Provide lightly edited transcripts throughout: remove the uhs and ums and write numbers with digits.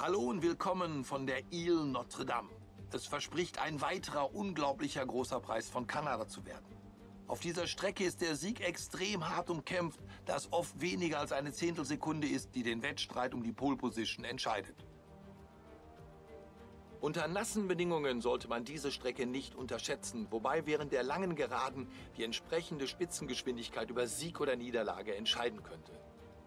Hallo und willkommen von der Ile Notre Dame. Es verspricht ein weiterer unglaublicher großer Preis von Kanada zu werden. Auf dieser Strecke ist der Sieg extrem hart umkämpft, da es oft weniger als eine Zehntelsekunde ist, die den Wettstreit um die Pole Position entscheidet. Unter nassen Bedingungen sollte man diese Strecke nicht unterschätzen, wobei während der langen Geraden die entsprechende Spitzengeschwindigkeit über Sieg oder Niederlage entscheiden könnte.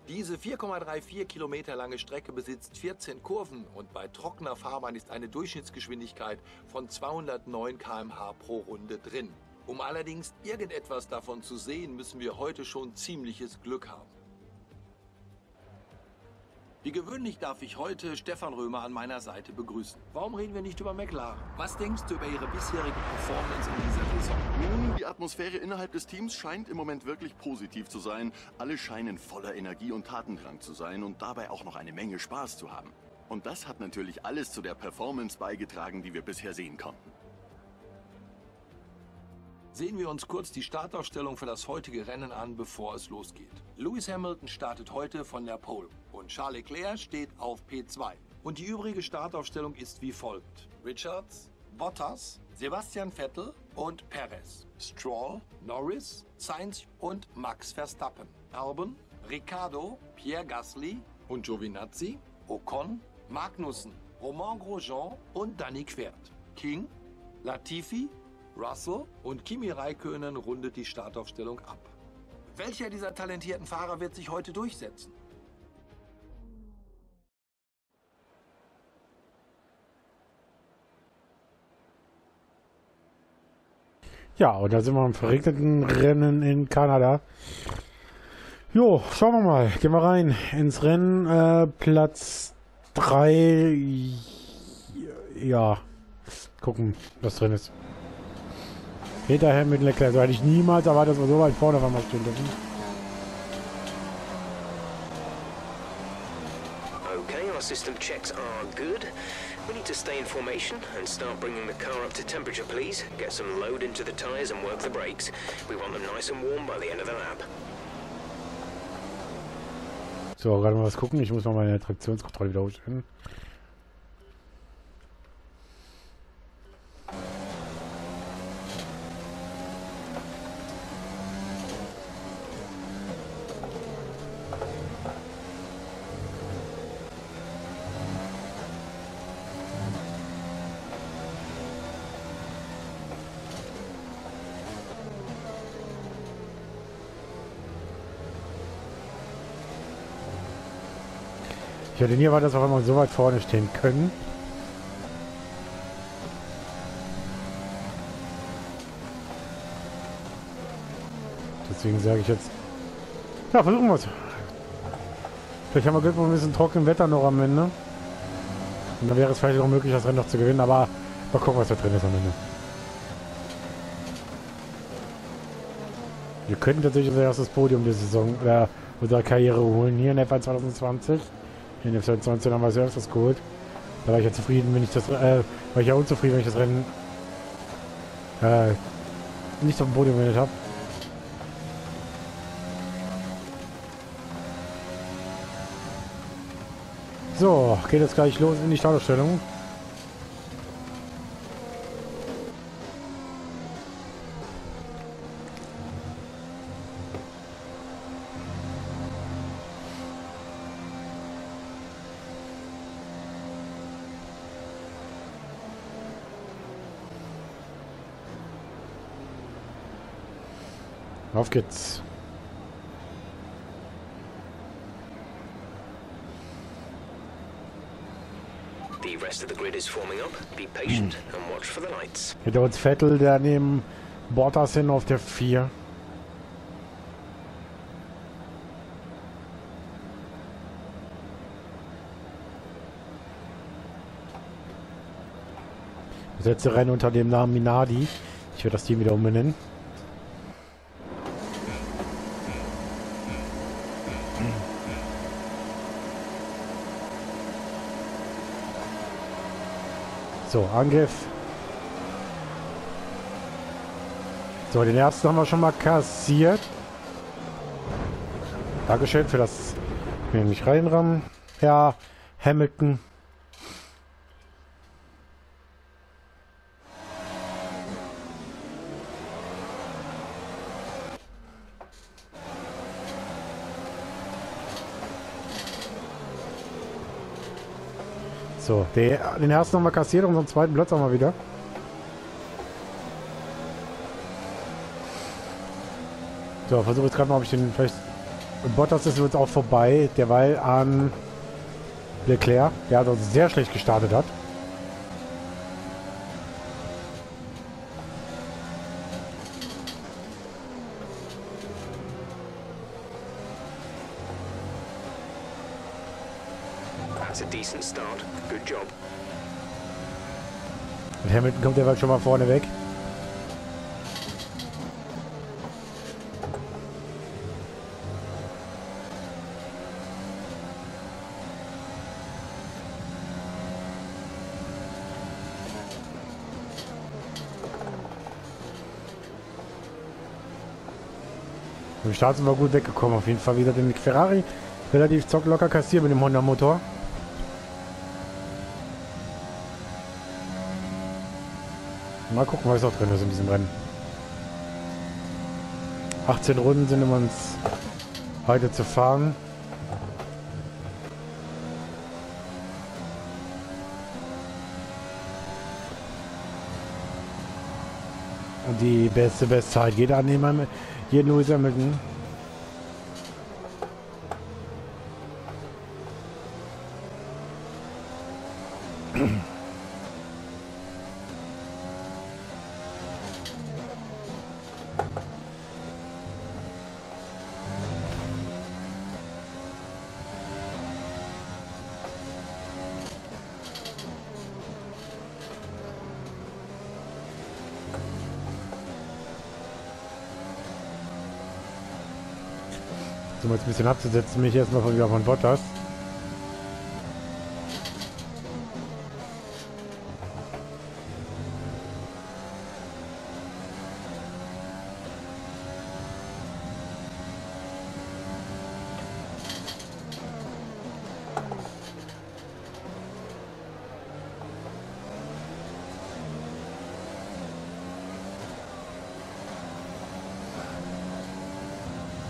Diese 4,34 Kilometer lange Strecke besitzt 14 Kurven und bei trockener Fahrbahn ist eine Durchschnittsgeschwindigkeit von 209 km/h pro Runde drin. Um allerdings irgendetwas davon zu sehen, müssen wir heute schon ziemliches Glück haben. Wie gewöhnlich darf ich heute Stefan Römer an meiner Seite begrüßen. Warum reden wir nicht über McLaren? Was denkst du über ihre bisherige Performance in dieser Saison? Nun, die Atmosphäre innerhalb des Teams scheint im Moment wirklich positiv zu sein. Alle scheinen voller Energie und Tatendrang zu sein und dabei auch noch eine Menge Spaß zu haben. Und das hat natürlich alles zu der Performance beigetragen, die wir bisher sehen konnten. Sehen wir uns kurz die Startaufstellung für das heutige Rennen an, bevor es losgeht. Lewis Hamilton startet heute von der Pole und Charles Leclerc steht auf P2. Und die übrige Startaufstellung ist wie folgt: Richards, Bottas, Sebastian Vettel und Perez, Stroll, Norris, Sainz und Max Verstappen, Albon, Ricciardo, Pierre Gasly und Giovinazzi, Ocon, Magnussen, Romain Grosjean und Danny Quert, King, Latifi, Russell und Kimi Räikkönen rundet die Startaufstellung ab. Welcher dieser talentierten Fahrer wird sich heute durchsetzen? Ja, und da sind wir im verregneten Rennen in Kanada. Jo, schauen wir mal. Gehen wir rein ins Rennen. Platz 3. Ja, gucken, was drin ist. Hinterher mit Leclerc, so hätte ich niemals erwartet, dass wir so weit vorne auf einmal stehen dürfen. Okay, our system checks are good. We need to stay in formation and start bringing the car up to temperature, please. Get some load into the tires and work the brakes. We want them nice and warm by the end of the lap. So, gerade mal was gucken. Ich muss mal meine Traktionskontrolle wieder hochstellen. Ja, denn hier war das auf einmal so weit vorne stehen können. Deswegen sage ich jetzt, ja, versuchen wir es. Vielleicht haben wir Glück mit ein bisschen trockenem Wetter noch am Ende. Und dann wäre es vielleicht auch möglich, das Rennen noch zu gewinnen, aber mal gucken, was da drin ist am Ende. Wir könnten tatsächlich unser erstes Podium der Saison oder unserer Karriere holen hier in F1 2020. In der F1 19 haben wir selbst was geholt. Da war ich ja zufrieden, wenn ich das, war ich ja unzufrieden, wenn ich das Rennen nicht auf dem Podium gewendet habe. So, geht jetzt gleich los in die Startaufstellung. Auf geht's. The rest of the grid is forming up. Be patient and watch for the lights. Hinter uns Vettel, der neben Bottas hin auf der 4. Das letzte Rennen unter dem Namen Minardi. Ich werde das Team wieder umbenennen. So, Angriff. So, den ersten haben wir schon mal kassiert. Dankeschön für das. Will nicht reinrammen. Ja, Hamilton. So, den ersten haben wir kassiert, unseren zweiten Platz haben wir wieder. So, versuche jetzt gerade mal, ob ich den vielleicht... Bottas ist jetzt auch vorbei, derweil an Leclerc, der also sehr schlecht gestartet hat. Und Hamilton kommt derweil schon mal vorne weg. Im Start sind wir gut weggekommen, auf jeden Fall wieder den Ferrari. Relativ zocklocker kassiert mit dem Honda-Motor. Mal gucken, was noch drin ist in diesem Rennen. 18 Runden sind um uns heute zu fahren. Und die beste Bestzeit jeder Annehmer. Hier Lewis Hamilton. Um jetzt ein bisschen abzusetzen, mich erstmal wieder von Bottas.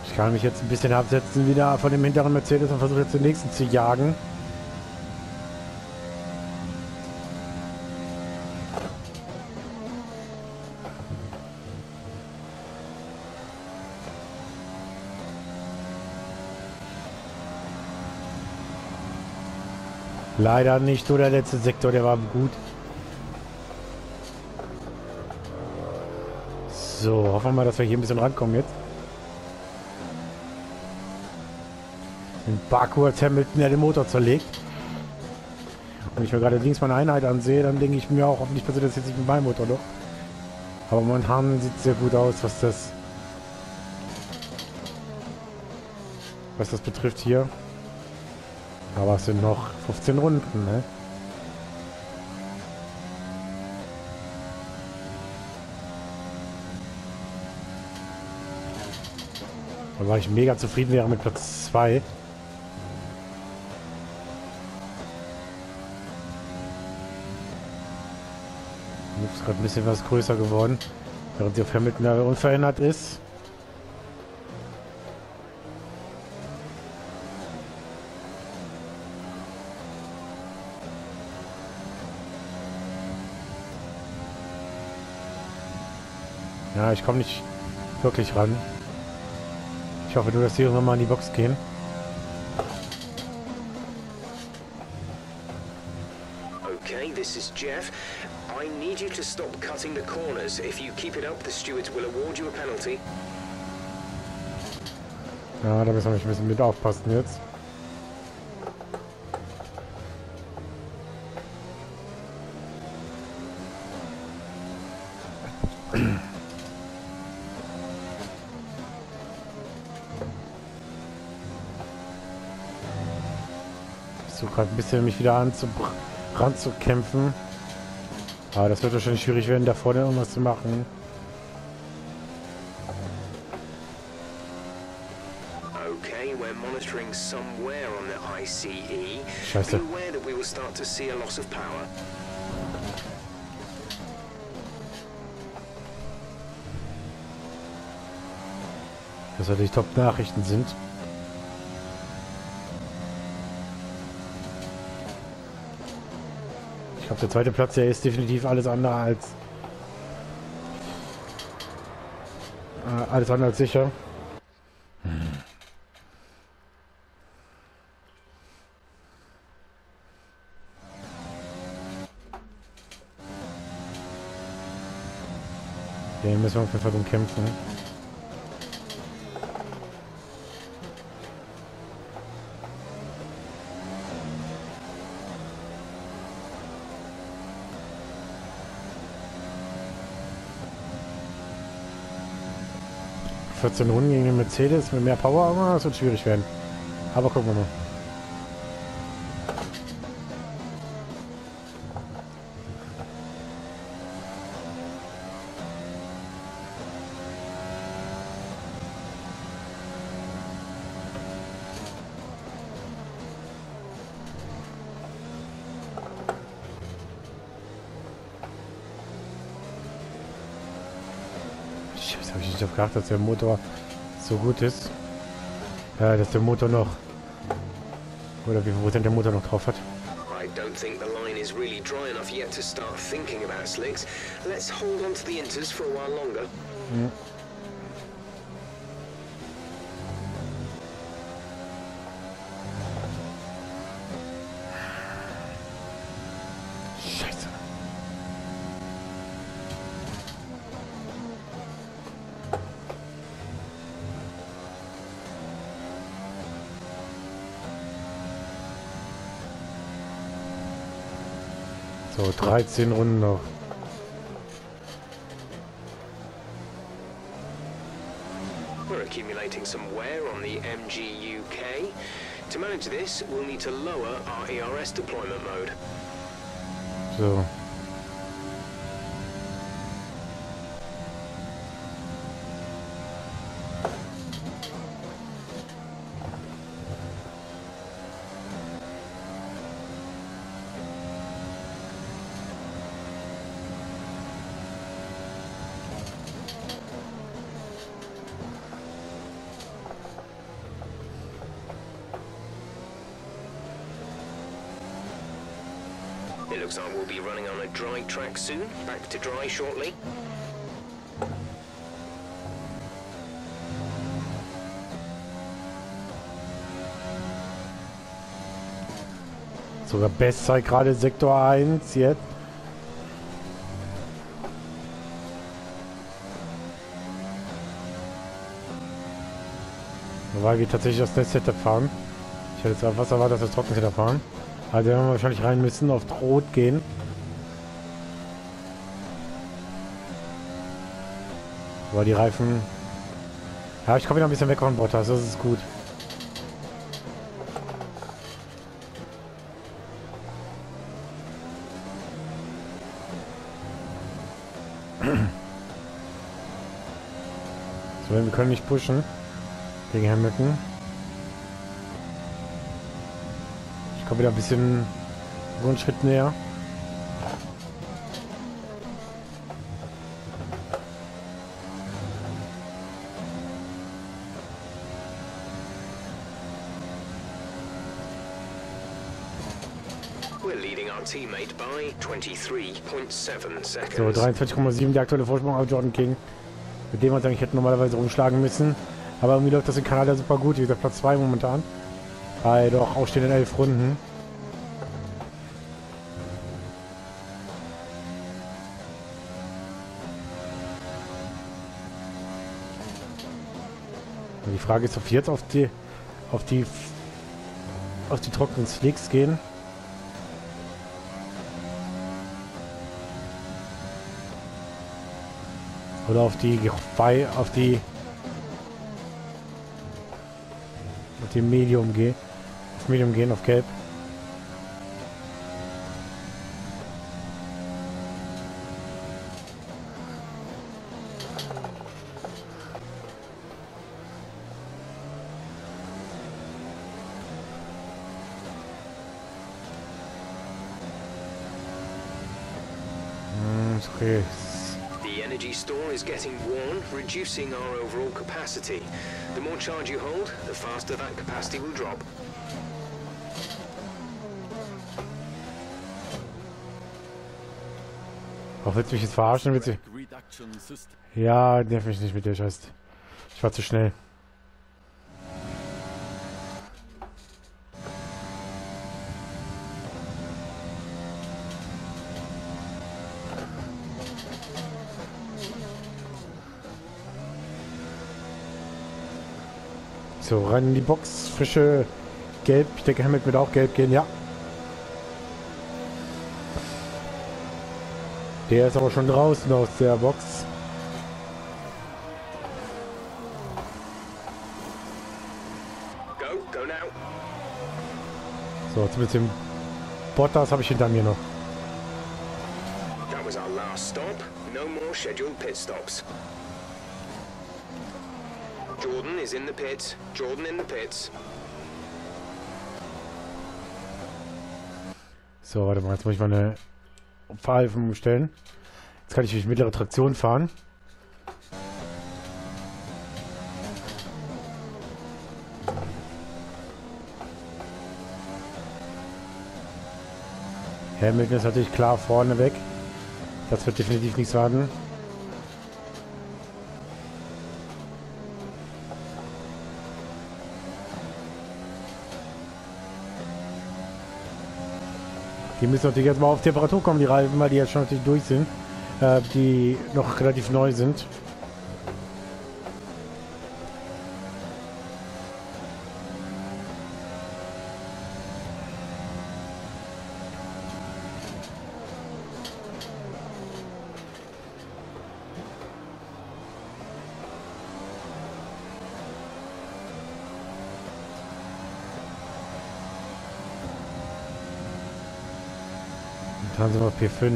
Ich kann mich jetzt ein bisschen absetzen wieder von dem hinteren Mercedes und versuche jetzt den nächsten zu jagen. Leider nicht so der letzte Sektor, der war gut. So, hoffen wir mal, dass wir hier ein bisschen rankommen jetzt. In Baku hat Hamilton ja den Motor zerlegt. Und wenn ich mir gerade links meine Einheit ansehe, dann denke ich mir auch, hoffentlich passiert das jetzt nicht mit meinem Motor noch. Aber momentan sieht es sehr gut aus, was das betrifft hier. Aber es sind noch 15 Runden, ne? Da war ich mega zufrieden wäre mit Platz 2. Ist gerade ein bisschen was größer geworden, während die auf Hamilton unverändert ist. Ja, ich komme nicht wirklich ran. Ich hoffe nur, dass die irgendwann mal in die Box gehen. Okay, this is Jeff. I need you to stop cutting the corners. If you keep it up, the stewards will award you a penalty. Ja, da müssen wir ein bisschen mit aufpassen jetzt. Ich versuche gerade ein bisschen mich wieder ranzukämpfen. Aber das wird wahrscheinlich schwierig werden, da vorne irgendwas zu machen. Okay, we're monitoring somewhere on the ICE. Scheiße. Be aware that we will start to see a loss of power. Das halt die Top-Nachrichten sind. Der zweite Platz, der ist definitiv alles andere als sicher. Den müssen wir auf jeden Fall umkämpfen. Vierzehn Runden gegen den Mercedes mit mehr Power, aber das wird schwierig werden. Aber gucken wir mal. Gedacht, dass der Motor so gut ist, dass der Motor noch oder wie viel Prozent der Motor noch drauf hat. I don't think the line is really dry enough yet to start thinking about slicks. Let's hold on to the inters for a while longer. Mhm. So, 13 Runden noch. We're accumulating some wear on the MGUK. To manage this, we'll need to lower our ERS deployment mode. So. We'll be running on a dry track soon, back to dry shortly. Sogar Bestzeit gerade Sektor 1 jetzt. Weil wir tatsächlich das letzte Setup fahren. Ich hätte jetzt was erwartet, dass wir trocken Setup fahren. Also werden wir wahrscheinlich rein müssen, auf Rot gehen. Aber die Reifen... Ja, ich komme wieder ein bisschen weg von Bottas, das ist gut. So, wir können nicht pushen. Gegen Hamilton. Komm wieder ein bisschen so einen Schritt näher. So, 23,7 der aktuelle Vorsprung auf Jordan King. Mit dem wir uns eigentlich hätten normalerweise rumschlagen müssen. Aber irgendwie läuft das in Kanada super gut. Wie gesagt, Platz 2 momentan. Bei doch ausstehenden 11 Runden. Und die Frage ist, ob wir jetzt auf die trockenen Slicks gehen. Oder auf die Medium gehen. Medium gehen auf Gelb. Okay. The energy store is getting worn, reducing our overall capacity. The more charge you hold, the faster that capacity will drop. Auch willst du mich jetzt verarschen? Willst du... Ja, nerv mich nicht mit dir, Scheiß. Ich war zu schnell. So, rein in die Box, frische Gelb. Ich denke, Hamilton wird auch gelb gehen, ja. Der ist aber schon draußen aus der Box. Go now. So, jetzt mit dem Bottas habe ich hinter mir noch. That was our last stop. No more scheduled pit stops. Jordan is in the pits. Jordan in the pits. So, warte mal, jetzt muss ich meine Pfeifen umstellen. Jetzt kann ich durch mittlere Traktion fahren. Hamilton ist natürlich klar vorne weg. Das wird definitiv nichts warten. Die müssen natürlich jetzt mal auf Temperatur kommen, die Reifen, weil die jetzt schon natürlich durch sind, die noch relativ neu sind. Dann sind wir auf P5.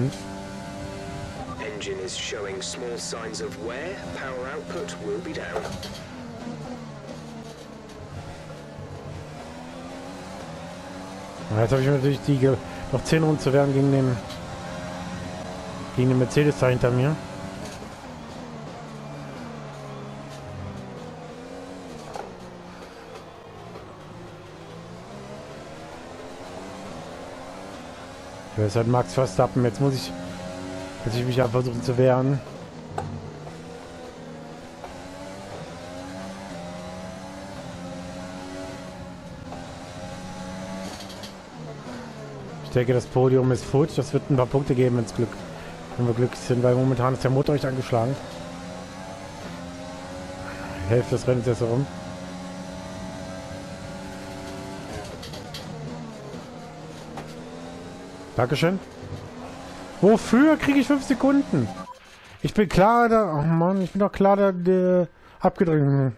Engine is showing small signs of wear. Power output will be down. Jetzt habe ich natürlich die noch 10 Runden zu werden gegen den Mercedes da hinter mir. Das ist halt Max Verstappen. Jetzt muss ich mich versuchen zu wehren. Ich denke, das Podium ist futsch. Das wird ein paar Punkte geben, wenn wir glücklich sind, weil momentan ist der Motor echt angeschlagen. Die Hälfte des Rennens ist herum. Dankeschön. Wofür kriege ich 5 Sekunden? Ich bin klar da... Oh Mann, ich bin doch klar da... abgedrängt.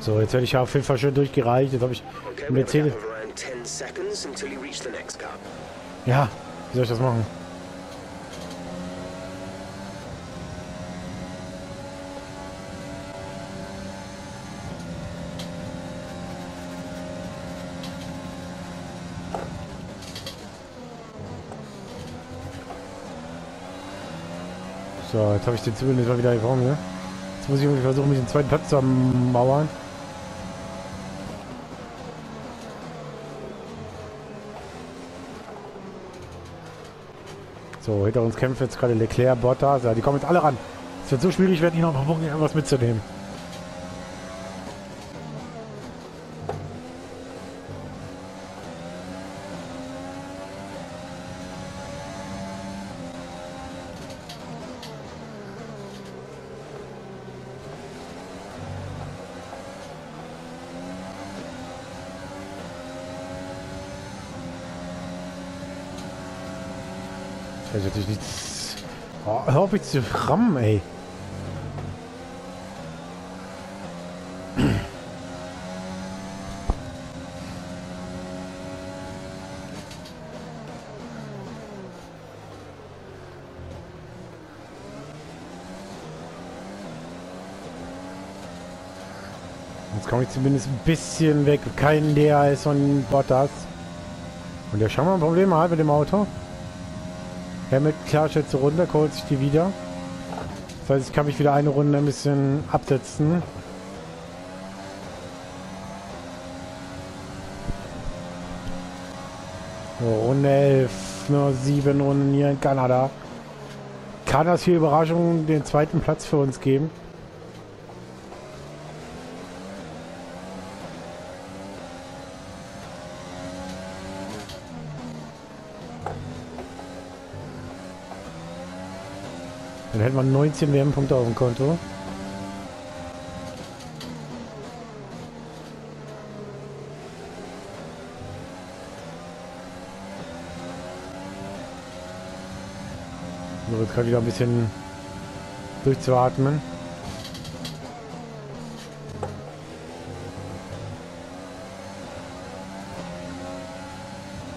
So, jetzt werde ich auf jeden Fall schön durchgereicht. Jetzt habe ich Mercedes. Ja, wie soll ich das machen? So, jetzt habe ich den Zwiebeln mal wieder vor mir. Jetzt muss ich irgendwie versuchen, mich den zweiten Platz zu mauern. So, hinter uns kämpfen jetzt gerade Leclerc, Bottas, ja, die kommen jetzt alle ran. Es wird so schwierig, wenn ich noch mal versuchen, irgendwas mitzunehmen. Also natürlich nichts. Oh, hör auf mich zu rammen, ey. Jetzt komme ich zumindest ein bisschen weg. Kein DAS von Bottas. Und der scheint mal ein Problem hat mit dem Auto. Damit klar schätze runter, holt sich die wieder. Das heißt, ich kann mich wieder eine Runde ein bisschen absetzen. So, Runde 11, nur 7 Runden hier in Kanada. Kann das für Überraschungen den zweiten Platz für uns geben? Dann hätten wir 19 WM-Punkte auf dem Konto. So, jetzt kann ich wieder ein bisschen durchzuatmen.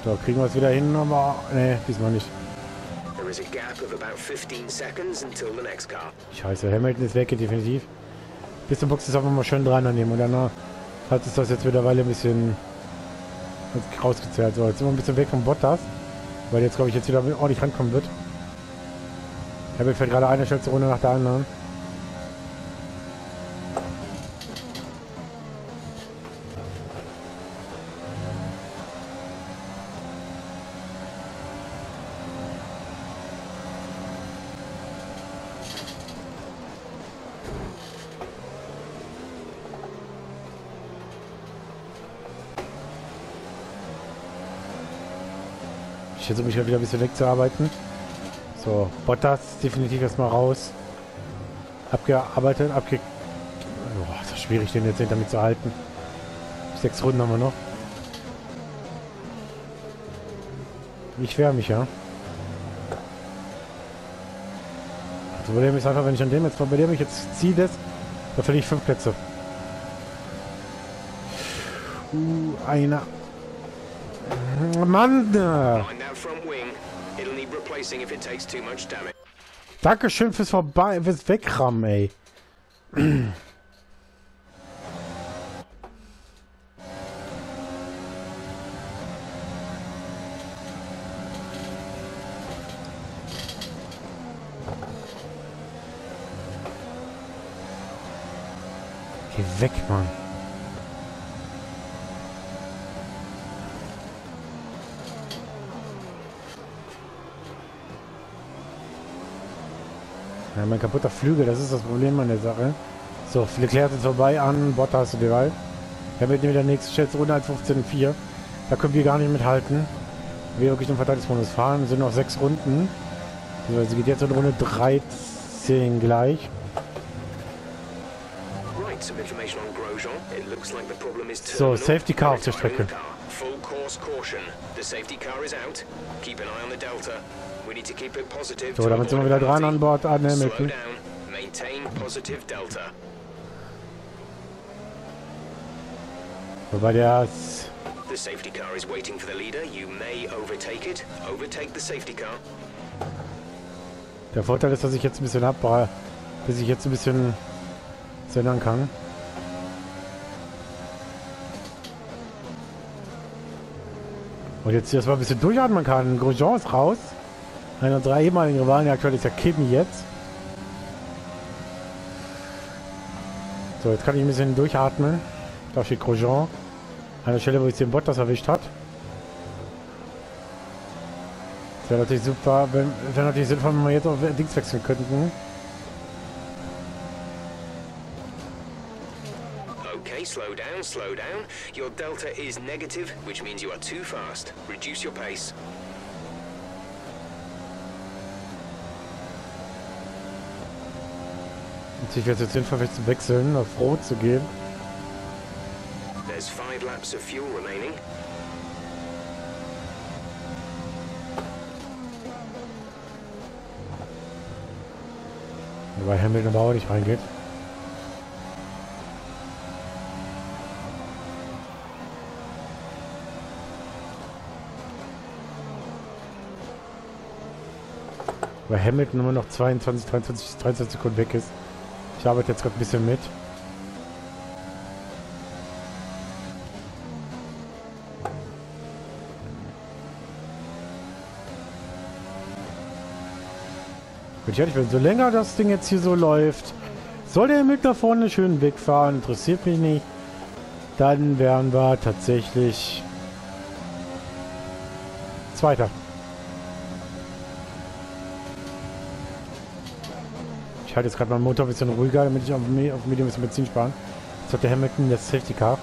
Da kriegen wir es wieder hin, aber ne, diesmal nicht. Scheiße, Hamilton ist weg, definitiv. Bis zum Box ist auch nochmal schön dran annehmen und danach hat es das jetzt mittlerweile ein bisschen rausgezerrt. So, jetzt sind wir ein bisschen weg vom Bottas, weil jetzt glaube ich jetzt wieder ordentlich rankommen wird. Hamilton fährt gerade eine schnellste Runde nach der anderen. Ich versuche mich halt wieder ein bisschen wegzuarbeiten. So, Bottas definitiv erstmal raus. Abgearbeitet, Boah, ist das schwierig, den jetzt damit zu halten. 6 Runden haben wir noch. Ich wehre mich, ja. Das Problem ist einfach, wenn ich an dem jetzt bei dem ich jetzt ziehe, das, da verliere ich 5 Plätze. Einer. Mann! Dankeschön fürs Wegrammen, ey. Geh weg, Mann. Ja, mein kaputter Flügel, das ist das Problem an der Sache. So, Leclerc ist vorbei an, Bottas und derweil. Wir haben wieder nächste Schätzrunde als 15.4. Da können wir gar nicht mithalten. Wir wirklich im Verteidigungsmodus fahren. Wir sind noch 6 Runden. Also, es geht jetzt in Runde 13 gleich. So, Safety Car auf der Strecke. Full course caution. The safety car is out. Keep an eye on the delta. We need to keep it positive. So, damit sind wir wieder dran an Bord an Hamilton. Maintain positive delta. Wobei der The safety car is waiting for the leader. You may overtake it. Overtake the safety car. Der Vorteil ist, dass ich jetzt ein bisschen ändern kann. Und jetzt erstmal ein bisschen durchatmen kann. Grosjean ist raus. Einer unserer ehemaligen Rivalen, der aktuell ist ja Kimi jetzt. So, jetzt kann ich ein bisschen durchatmen. Da steht Grosjean. An der Stelle, wo ich den Bottas erwischt hat. Das wäre natürlich super, wäre natürlich sinnvoll, wenn wir jetzt auf Dings wechseln könnten. Slow down. Your delta is negative, which means you are too fast. Reduce your pace. Ich werde jetzt hinverwechseln zu wechseln, auf Rot zu gehen. There's 5 laps of fuel remaining. Weil Hamilton aber auch nicht reingeht. Weil Hamilton immer noch 22, 23 Sekunden weg ist. Ich arbeite jetzt gerade ein bisschen mit. Wenn ich ehrlich bin, so länger das Ding jetzt hier so läuft, soll der mit da vorne schön wegfahren, interessiert mich nicht. Dann wären wir tatsächlich Zweiter. Ich halte jetzt gerade meinen Motor ein bisschen ruhiger, damit ich auf Medium ein bisschen Benzin sparen. Jetzt hat der Hamilton das Safety Car.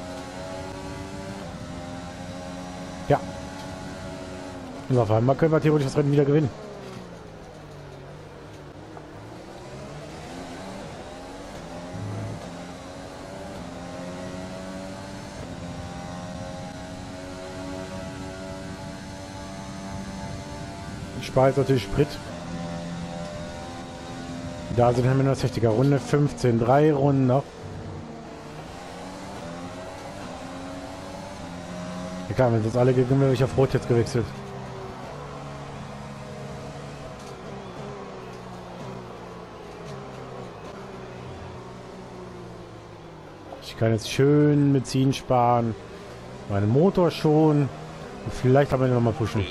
Ja. Und auf einmal können wir theoretisch das Rennen wieder gewinnen. Ich spare jetzt natürlich Sprit. Da sind wir in der 60er Runde. 15, 3 Runden noch. Ja klar, wenn das alle gewinnen, wäre ich auf Rot jetzt gewechselt. Ich kann jetzt schön Benzin sparen. Meinen Motor schon. Vielleicht haben wir ihn nochmal pushen.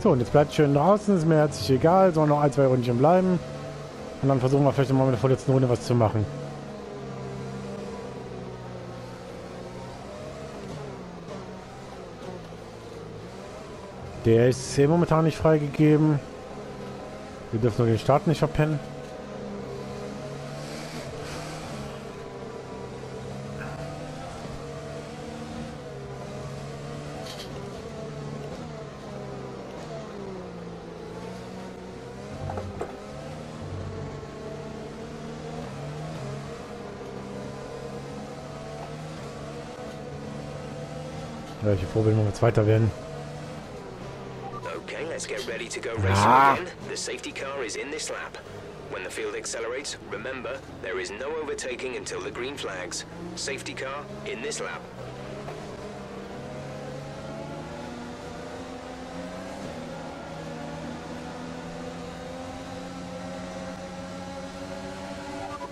So, und jetzt bleibt schön draußen. Ist mir herzlich egal. Sollen noch ein, zwei Rundchen bleiben. Und dann versuchen wir vielleicht nochmal mit der vorletzten Runde was zu machen. Der ist hier momentan nicht freigegeben. Wir dürfen nur den Start nicht verpennen. Welche Vorbild noch Zweiter werden. Okay, let's get ready to go racing again. The safety car is in this lap. When the field accelerates, remember, there is no overtaking until the green flags. Safety car in this lap.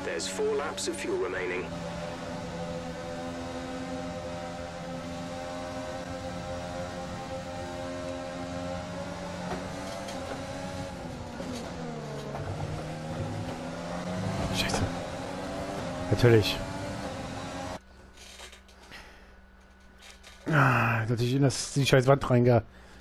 There's 4 laps of fuel remaining. Natürlich. Ah, jetzt hat sich in die scheiß Wand reingedöst.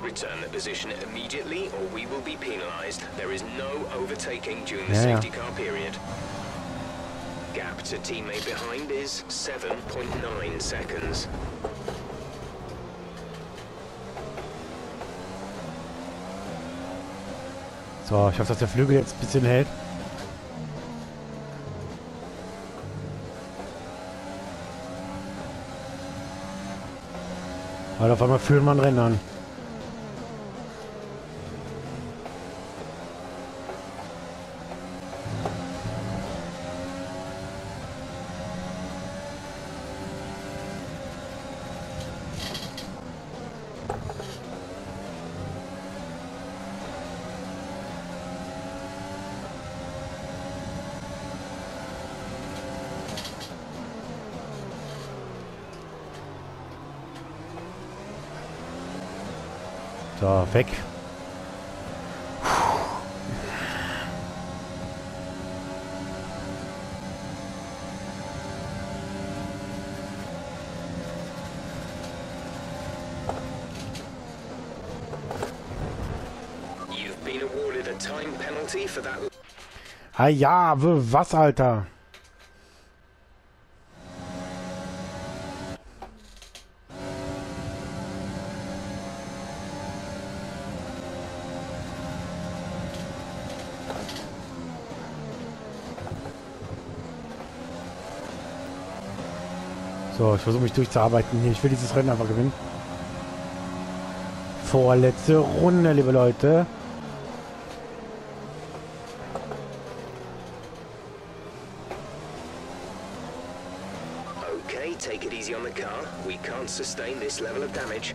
Return the position immediately or we will be penalized. There is no overtaking during the safety car period. Gap to teammate behind is 7.9 seconds. So, ich hoffe, dass der Flügel jetzt ein bisschen hält. Aber auf einmal fühlt man Rennen an. So, weg. You've been awarded a time penalty for that. Ah ja, was, Alter? So, ich versuche mich durchzuarbeiten hier. Ich will dieses Rennen einfach gewinnen. Vorletzte Runde, liebe Leute. Okay, take it easy on the car. We can't sustain this level of damage.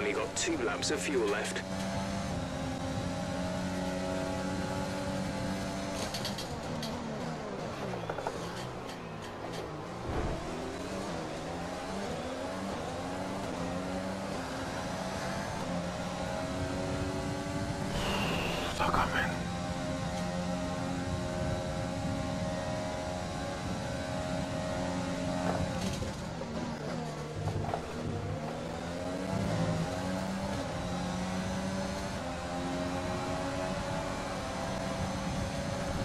only got 2 laps of fuel left.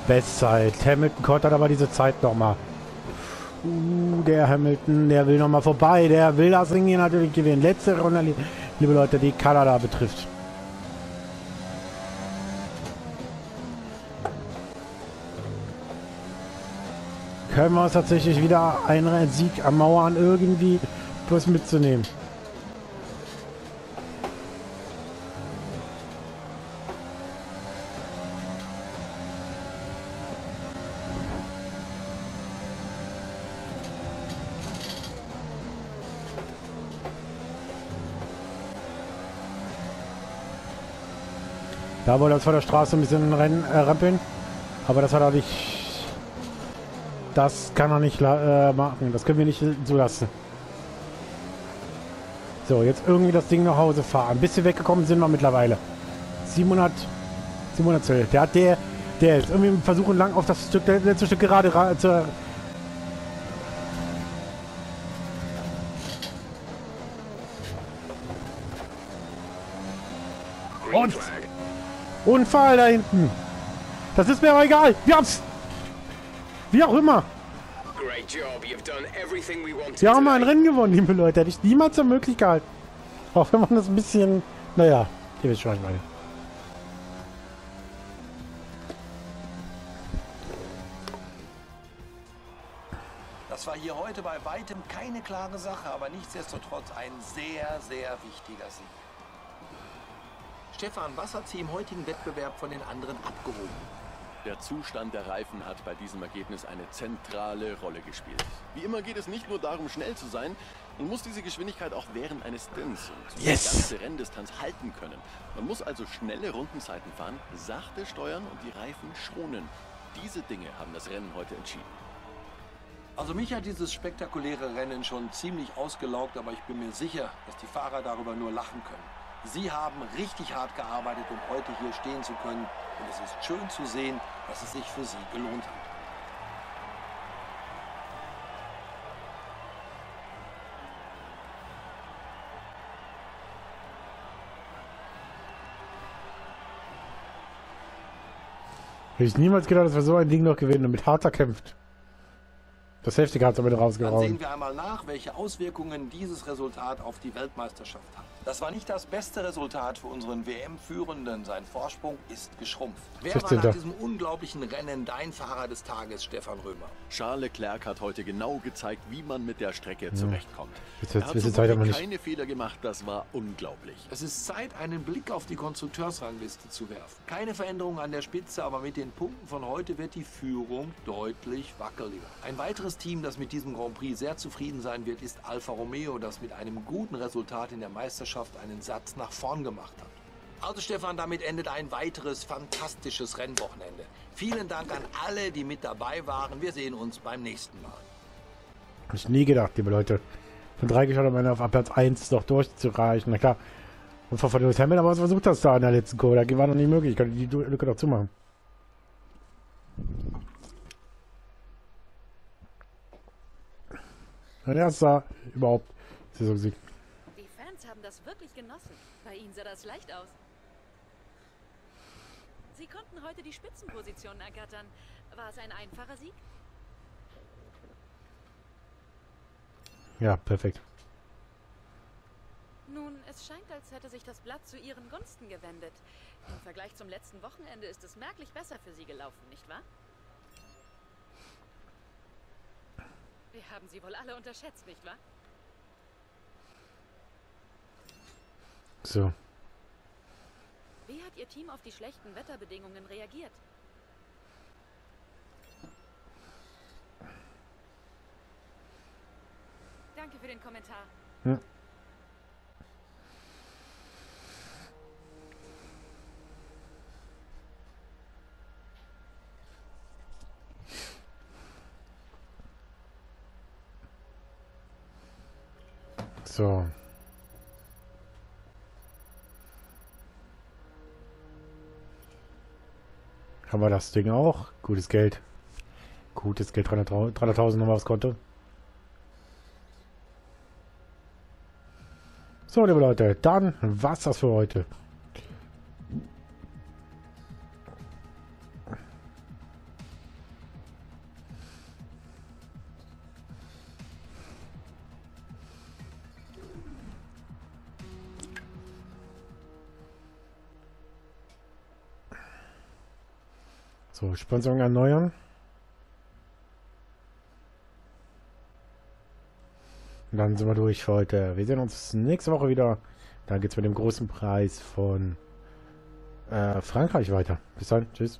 Bestzeit. Hamilton kontert aber diese Zeit nochmal. Der Hamilton, der will nochmal vorbei. Der will das Ding hier natürlich gewinnen. Letzte Runde, liebe Leute, die Kanada betrifft. Können wir uns tatsächlich wieder einen Sieg am Mauern irgendwie plus mitzunehmen. Da wollte er uns vor der Straße ein bisschen rempeln, aber das hat er nicht. Das kann er nicht machen. Das können wir nicht zulassen. So, jetzt irgendwie das Ding nach Hause fahren. Ein bisschen weggekommen sind wir mittlerweile. 712. Der ist irgendwie versuchen lang auf das Stück, das letzte Stück gerade zu. Und Unfall da hinten. Das ist mir aber egal. Wir haben's. Wie auch immer. Wir haben ein Rennen gewonnen, liebe Leute. Hätte ich niemals für möglich gehalten. Auch wenn man das ein bisschen... Naja, ihr wisst schon, was ich meine. Das war hier heute bei weitem keine klare Sache, aber nichtsdestotrotz ein sehr, sehr wichtiger Sieg. Stefan, was hat sie im heutigen Wettbewerb von den anderen abgehoben? Der Zustand der Reifen hat bei diesem Ergebnis eine zentrale Rolle gespielt. Wie immer geht es nicht nur darum, schnell zu sein. Man muss diese Geschwindigkeit auch während eines Stints und die ganze Renndistanz halten können. Man muss also schnelle Rundenzeiten fahren, sachte steuern und die Reifen schonen. Diese Dinge haben das Rennen heute entschieden. Also mich hat dieses spektakuläre Rennen schon ziemlich ausgelaugt, aber ich bin mir sicher, dass die Fahrer darüber nur lachen können. Sie haben richtig hart gearbeitet, um heute hier stehen zu können. Und es ist schön zu sehen, dass es sich für Sie gelohnt hat. Hätte ich niemals gedacht, dass wir so ein Ding noch gewinnen und mit harter kämpft. Das Heftige hat damit rausgehauen. Dann sehen wir einmal nach, welche Auswirkungen dieses Resultat auf die Weltmeisterschaft hat. Das war nicht das beste Resultat für unseren WM-Führenden. Sein Vorsprung ist geschrumpft. Wer 16. war nach diesem unglaublichen Rennen dein Fahrer des Tages, Stefan Römer? Charles Leclerc hat heute genau gezeigt, wie man mit der Strecke zurechtkommt. Er hat keine Fehler gemacht, das war unglaublich. Es ist Zeit, einen Blick auf die Konstrukteursrangliste zu werfen. Keine Veränderung an der Spitze, aber mit den Punkten von heute wird die Führung deutlich wackeliger. Ein weiteres Team, das mit diesem Grand Prix sehr zufrieden sein wird, ist Alfa Romeo, das mit einem guten Resultat in der Meisterschaft einen Satz nach vorn gemacht hat. Also Stefan, damit endet ein weiteres fantastisches Rennwochenende. Vielen Dank an alle, die mit dabei waren. Wir sehen uns beim nächsten Mal. Hab ich nie gedacht, liebe Leute. Von 3 geschaut, um auf Platz 1 noch durchzureichen. Na klar. Und von Lewis Hamilton haben wir versucht, das da in der letzten Kurve. Da war noch nicht möglich. Ich konnte die Lücke noch zumachen. Mein erster überhaupt Saisonsieg. Die Fans haben das wirklich genossen. Bei ihnen sah das leicht aus. Sie konnten heute die Spitzenpositionen ergattern. War es ein einfacher Sieg? Ja, perfekt. Nun, es scheint, als hätte sich das Blatt zu ihren Gunsten gewendet. Im Vergleich zum letzten Wochenende ist es merklich besser für sie gelaufen, nicht wahr? Wir haben sie wohl alle unterschätzt, nicht wahr? So. Wie hat Ihr Team auf die schlechten Wetterbedingungen reagiert? Danke für den Kommentar. Ja. So. Haben wir das Ding auch? Gutes Geld. Gutes Geld, 300.000 nochmal aufs Konto. So, liebe Leute, dann war's das für heute. So, Sponsoring erneuern. Und dann sind wir durch für heute. Wir sehen uns nächste Woche wieder. Dann geht es mit dem großen Preis von Frankreich weiter. Bis dann. Tschüss.